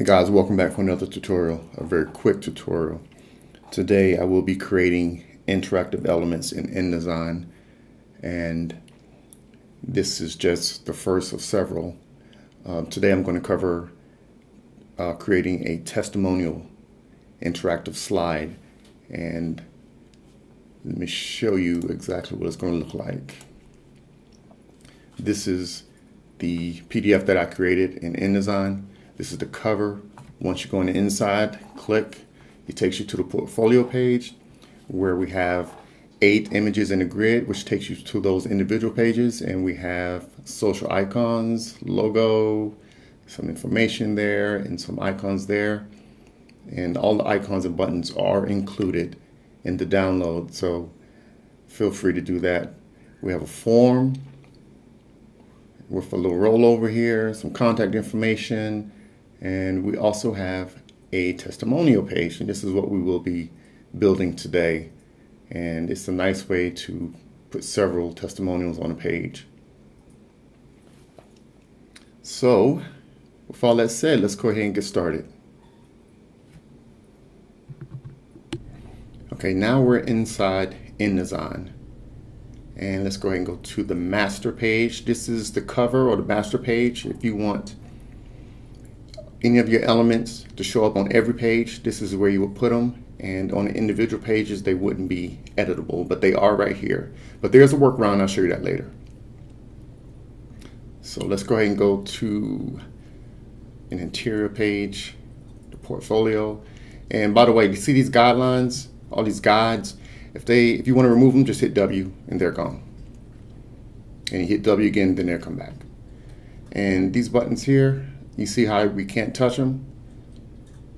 Hey guys, welcome back for another tutorial, a very quick tutorial. Today I will be creating interactive elements in InDesign, and this is just the first of several. Today I'm going to cover creating a testimonial interactive slide, and let me show you exactly what it's going to look like. This is the PDF that I created in InDesign. This is the cover. Once you go on the inside, click. It takes you to the portfolio page where we have 8 images in a grid, which takes you to those individual pages. And we have social icons, logo, some information there, and some icons there. And all the icons and buttons are included in the download, so feel free to do that. We have a form with a little rollover here, some contact information, and we also have a testimonial page, and this is what we will be building today. And it's a nice way to put several testimonials on a page. So with all that said, let's go ahead and get started. Okay, now we're inside InDesign, and let's go ahead and go to the master page. This is the cover or the master page. If you want any of your elements to show up on every page, this is where you would put them, and on the individual pages they wouldn't be editable, but they are right here. But there's a workaround, I'll show you that later. So let's go ahead and go to an interior page, the portfolio. And by the way, you see these guidelines, all these guides, if you want to remove them, just hit W and they're gone. And you hit W again, then they'll come back. And these buttons here, you see how we can't touch them?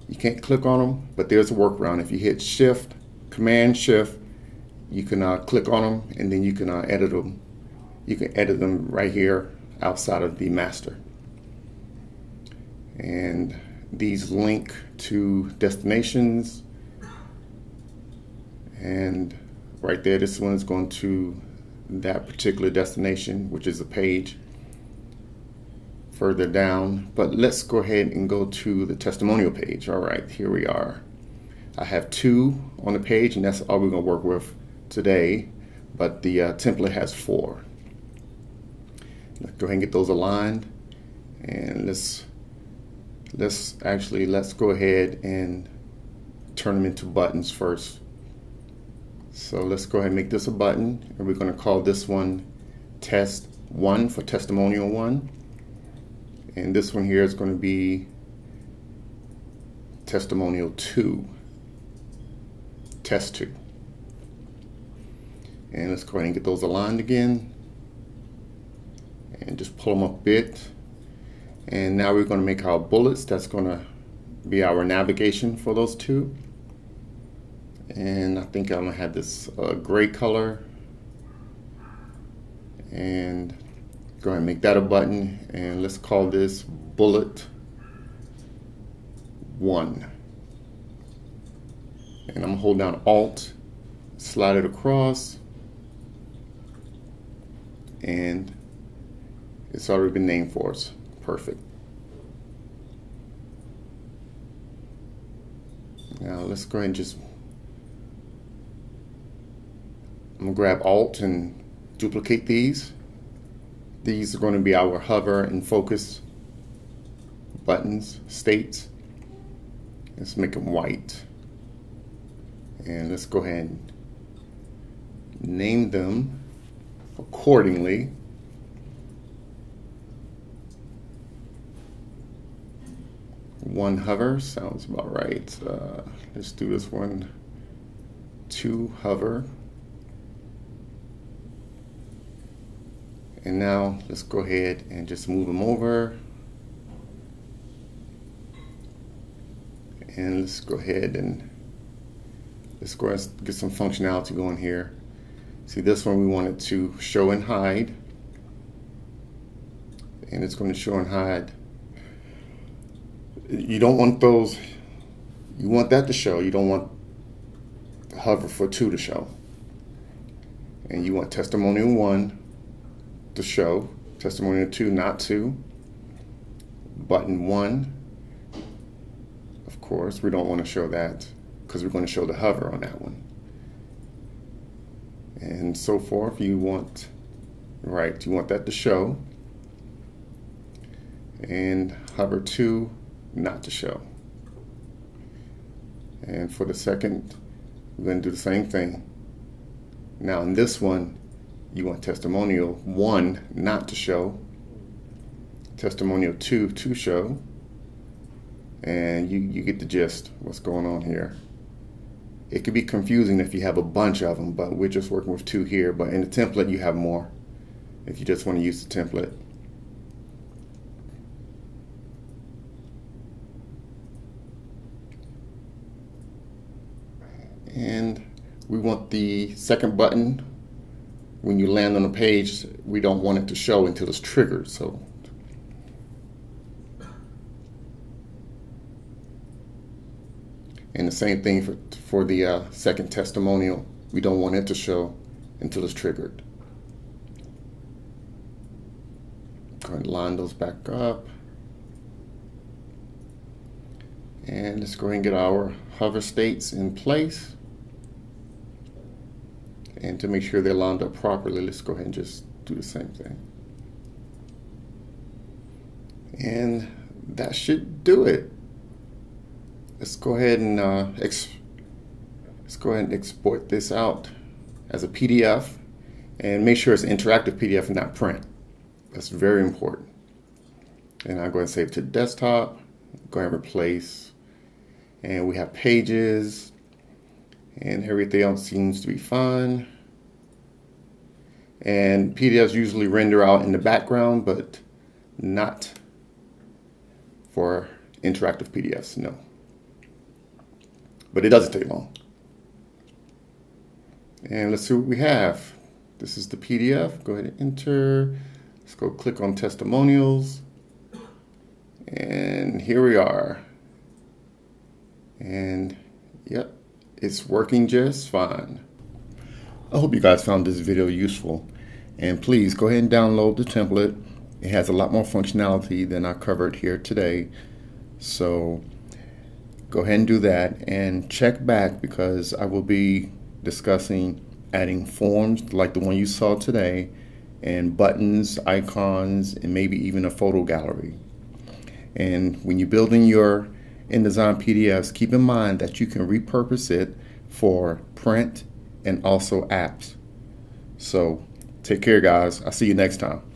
You can't click on them, but there's a workaround. If you hit Shift, Command Shift, you can click on them, and then you can edit them. You can edit them right here outside of the master. And these link to destinations. And right there, this one is going to that particular destination, which is a page further down. But let's go ahead and go to the testimonial page. All right, here we are. I have 2 on the page, and that's all we're going to work with today. But the template has 4. Let's go ahead and get those aligned, and let's go ahead and turn them into buttons first. So let's go ahead and make this a button, and we're going to call this one Test 1 for Testimonial 1. And this one here is going to be Testimonial 2, Test 2. And let's go ahead and get those aligned again. And just pull them up a bit. And now we're going to make our bullets. That's going to be our navigation for those 2. And I think I'm going to have this gray color, and go ahead and make that a button, and let's call this Bullet 1. And I'm going to hold down Alt, slide it across, and it's already been named for us. Perfect. Now let's go ahead and just I'm going to grab Alt and duplicate these. These are going to be our hover and focus buttons, states. Let's make them white. And let's go ahead and name them accordingly. One hover sounds about right. Let's do this one. 2 hover. And now let's go ahead and just move them over, and let's go ahead and get some functionality going here. See, this one we wanted to show and hide, and it's going to show and hide. You don't want those, you want that to show, you don't want hover for 2 to show, and you want testimonial 1 to show, testimonial 2 not to, button 1, course. We don't want to show that because we're going to show the hover on that one. And so forth, you want, right, you want that to show. And hover to, not to show. And for the second, we're going to do the same thing. Now in this one, you want testimonial 1 not to show, testimonial 2 to show, and you get the gist what's going on here. It could be confusing if you have a bunch of them, but we're just working with 2 here, but in the template you have more if you just want to use the template. And we want the second button, when you land on a page, we don't want it to show until it's triggered. So, and the same thing for the second testimonial, we don't want it to show until it's triggered. Go ahead and line those back up, and let's go ahead and get our hover states in place. And to make sure they're lined up properly, let's go ahead and just do the same thing. And that should do it. Let's go ahead and export this out as a PDF, and make sure it's an interactive PDF and not print. That's very important. And I'll go ahead and save to the desktop. Go ahead and replace. And we have pages, and everything else seems to be fine. And PDFs usually render out in the background, but not for interactive PDFs, no. But it doesn't take long. And let's see what we have. This is the PDF. Go ahead and enter. Let's go click on testimonials. And here we are. And yep, it's working just fine. I hope you guys found this video useful, and please go ahead and download the template. It has a lot more functionality than I covered here today, so go ahead and do that, and check back because I will be discussing adding forms like the one you saw today, and buttons, icons, and maybe even a photo gallery. And when you're building your InDesign PDFs, keep in mind that you can repurpose it for print and also apps. So take care, guys. I'll see you next time.